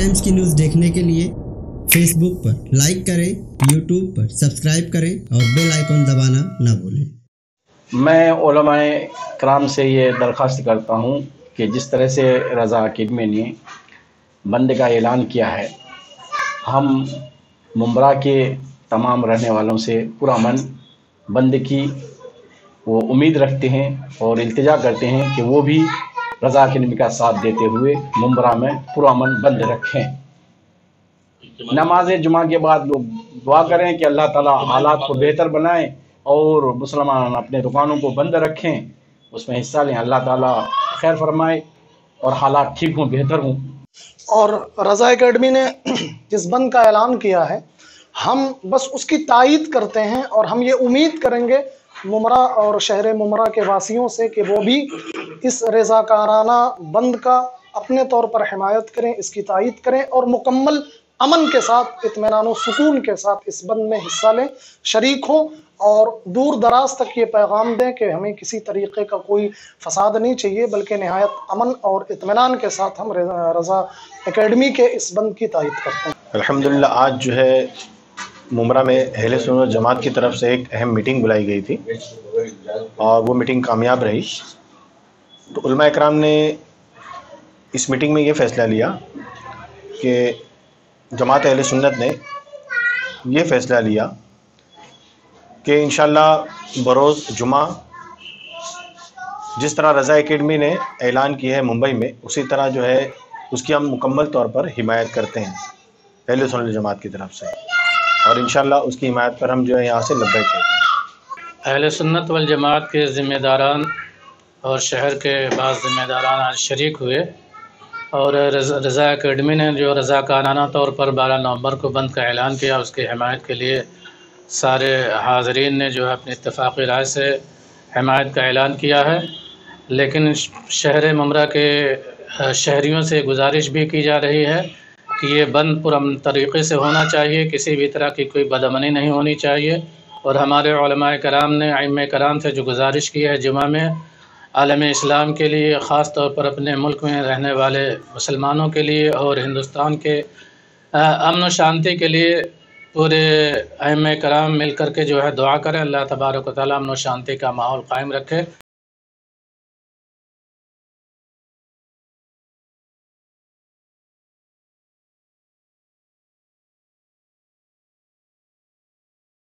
Times की news देखने के लिए फेसबुक पर लाइक करें, यूट्यूब पर सब्सक्राइब करें और बेल आइकन दबाना ना भूलें। मैं उलमाए कराम से ये दरख्वास्त करता हूँ कि जिस तरह से रज़ा अकेडमी ने बंद का ऐलान किया है, हम मुंब्रा के तमाम रहने वालों से पुरअमन बंद की वो उम्मीद रखते हैं और इल्तिजा करते हैं कि वो भी रज़ा अकेडमी का साथ देते हुए मुंब्रा में पुरअमन बंद रखें। नमाज जुमा के बाद लोग दुआ करें कि अल्लाह ताला हालात को बेहतर बनाए और मुसलमान अपने दुकानों को बंद रखें, उसमें हिस्सा लें। अल्लाह ताला खैर फरमाए और हालात ठीक हों, बेहतर हों। और रज़ा अकेडमी ने जिस बंद का ऐलान किया है, हम बस उसकी तायीद करते हैं और हम ये उम्मीद करेंगे मुंब्रा और शहर मुंब्रा के वासियों से कि वो भी इस रज़ाकाराना बंद का अपने तौर पर हिमायत करें, इसकी तायीद करें और मुकम्मल अमन के साथ, इत्मीनान और सुकून के साथ इस बंद में हिस्सा लें, शरीक हों और दूर दराज तक ये पैगाम दें कि हमें किसी तरीक़े का कोई फसाद नहीं चाहिए, बल्कि नहायत अमन और इत्मीनान के साथ हम रज़ा अकेडमी के इस बंद की तायीद करते हैं। अल्हम्दुलिल्लाह, आज जो है मुंब्रा में अहले सुन्नत जमात की तरफ से एक अहम मीटिंग बुलाई गई थी और वो मीटिंग कामयाब रही। तो उलमाए कराम ने इस मीटिंग में ये फ़ैसला लिया कि जमात अहले सुन्नत ने यह फ़ैसला लिया कि इंशाअल्लाह बरोज़ जुमा जिस तरह रज़ा अकेडमी ने ऐलान किया है मुंबई में, उसी तरह जो है उसकी हम मुकम्मल तौर पर हिमायत करते हैं अहले सुन्नत जमात की तरफ से और इंशाअल्लाह उसकी हिमायत पर हम जो है यहाँ से लब्बैक कहते हैं। अहले सुन्नत वल जमात के ज़िम्मेदारान और शहर के बाद ज़िम्मेदारान आज शरीक हुए और रज़ा अकेडमी ने जो रज़ाकाराना तौर पर 12 नवंबर को बंद का ऐलान किया, उसकी हिमायत के लिए सारे हाज़रीन ने जो है अपनी इत्तफ़ाक़ी राय से हिमायत का ऐलान किया है। लेकिन शहर मुंब्रा के शहरियों से गुजारिश भी की जा रही है कि ये बंद पुरअमन तरीक़े से होना चाहिए, किसी भी तरह की कोई बदअमनी नहीं होनी चाहिए। और हमारे उलमाए कराम ने आइम्मे कराम से जो गुजारिश की है, जुमा में आलम इस्लाम के लिए, ख़ास तौर पर अपने मुल्क में रहने वाले मुसलमानों के लिए और हिंदुस्तान के अमन व शांति के लिए पूरे आइम्मे कराम मिल कर के जो है दुआ करें, अल्लाह तबारक व तआला अमन व शांति का माहौल कायम रखे।